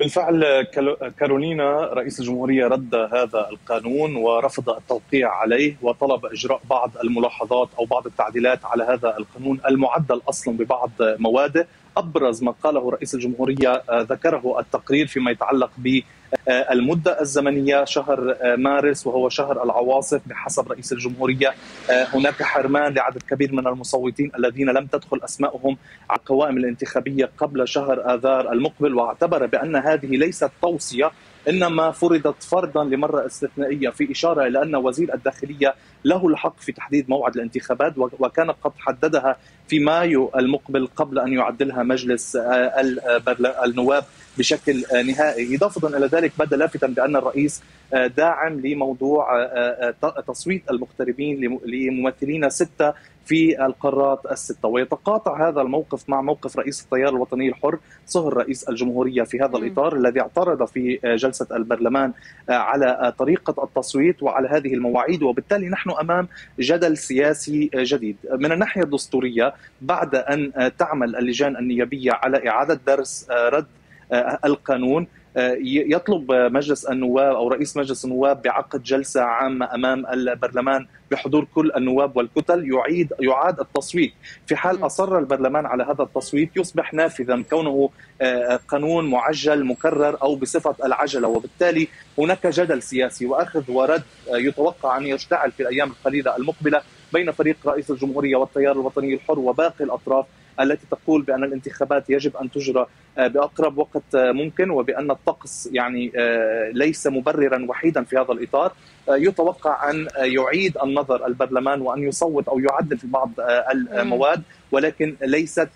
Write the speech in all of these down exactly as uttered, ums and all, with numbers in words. بالفعل كارولينا رئيس الجمهورية رد هذا القانون ورفض التوقيع عليه، وطلب إجراء بعض الملاحظات أو بعض التعديلات على هذا القانون المعدل أصلا ببعض مواده. أبرز ما قاله رئيس الجمهورية ذكره التقرير فيما يتعلق بالمدة الزمنية شهر مارس وهو شهر العواصف. بحسب رئيس الجمهورية هناك حرمان لعدد كبير من المصوتين الذين لم تدخل أسمائهم على القوائم الانتخابية قبل شهر آذار المقبل، واعتبر بأن هذه ليست توصية إنما فرضت فرضا لمرة استثنائية، في إشارة إلى أن وزير الداخلية له الحق في تحديد موعد الانتخابات وكان قد حددها في مايو المقبل قبل أن يعدلها مجلس النواب بشكل نهائي. إضافة إلى ذلك بدا لافتا بأن الرئيس داعم لموضوع تصويت المغتربين لممثلين ستة في القارات الستة، ويتقاطع هذا الموقف مع موقف رئيس التيار الوطني الحر صهر رئيس الجمهورية في هذا الإطار م. الذي اعترض في جلسة البرلمان على طريقة التصويت وعلى هذه المواعيد، وبالتالي نحن أمام جدل سياسي جديد. من الناحية الدستورية بعد أن تعمل اللجان النيابية على إعادة درس رد القانون، يطلب مجلس النواب أو رئيس مجلس النواب بعقد جلسة عامة أمام البرلمان بحضور كل النواب والكتل يعيد يعاد التصويت. في حال أصر البرلمان على هذا التصويت يصبح نافذا كونه قانون معجل مكرر أو بصفة العجلة، وبالتالي هناك جدل سياسي وأخذ ورد يتوقع أن يشتعل في الأيام القليلة المقبلة بين فريق رئيس الجمهورية والتيار الوطني الحر وباقي الأطراف التي تقول بأن الانتخابات يجب أن تجرى بأقرب وقت ممكن وبأن الطقس يعني ليس مبررا وحيدا في هذا الإطار. يتوقع أن يعيد النظر البرلمان وأن يصوت أو يعدل في بعض المواد، ولكن ليست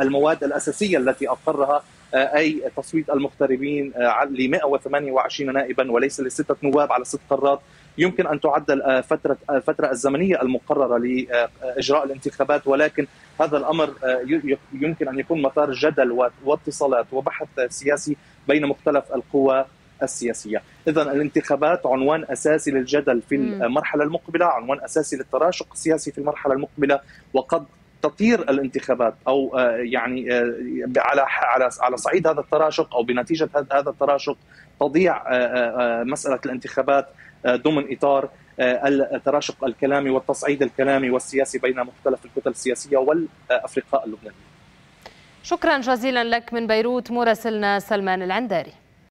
المواد الأساسية التي أقرها أي تصويت المغتربين ل مئة وثمانية وعشرين نائبا وليس لستة نواب على ست قارات يمكن أن تعدل فترة الفترة الزمنية المقررة لإجراء الانتخابات. ولكن هذا الأمر يمكن أن يكون مثار جدل واتصالات وبحث سياسي بين مختلف القوى السياسية. إذن الانتخابات عنوان أساسي للجدل في المرحلة المقبلة، عنوان أساسي للتراشق السياسي في المرحلة المقبلة، وقد تطير الانتخابات او يعني على على على صعيد هذا التراشق او بنتيجه هذا التراشق تضيع مساله الانتخابات ضمن اطار التراشق الكلامي والتصعيد الكلامي والسياسي بين مختلف الكتل السياسيه والافرقاء اللبنانيين. شكرا جزيلا لك من بيروت مراسلنا سلمان العنداري.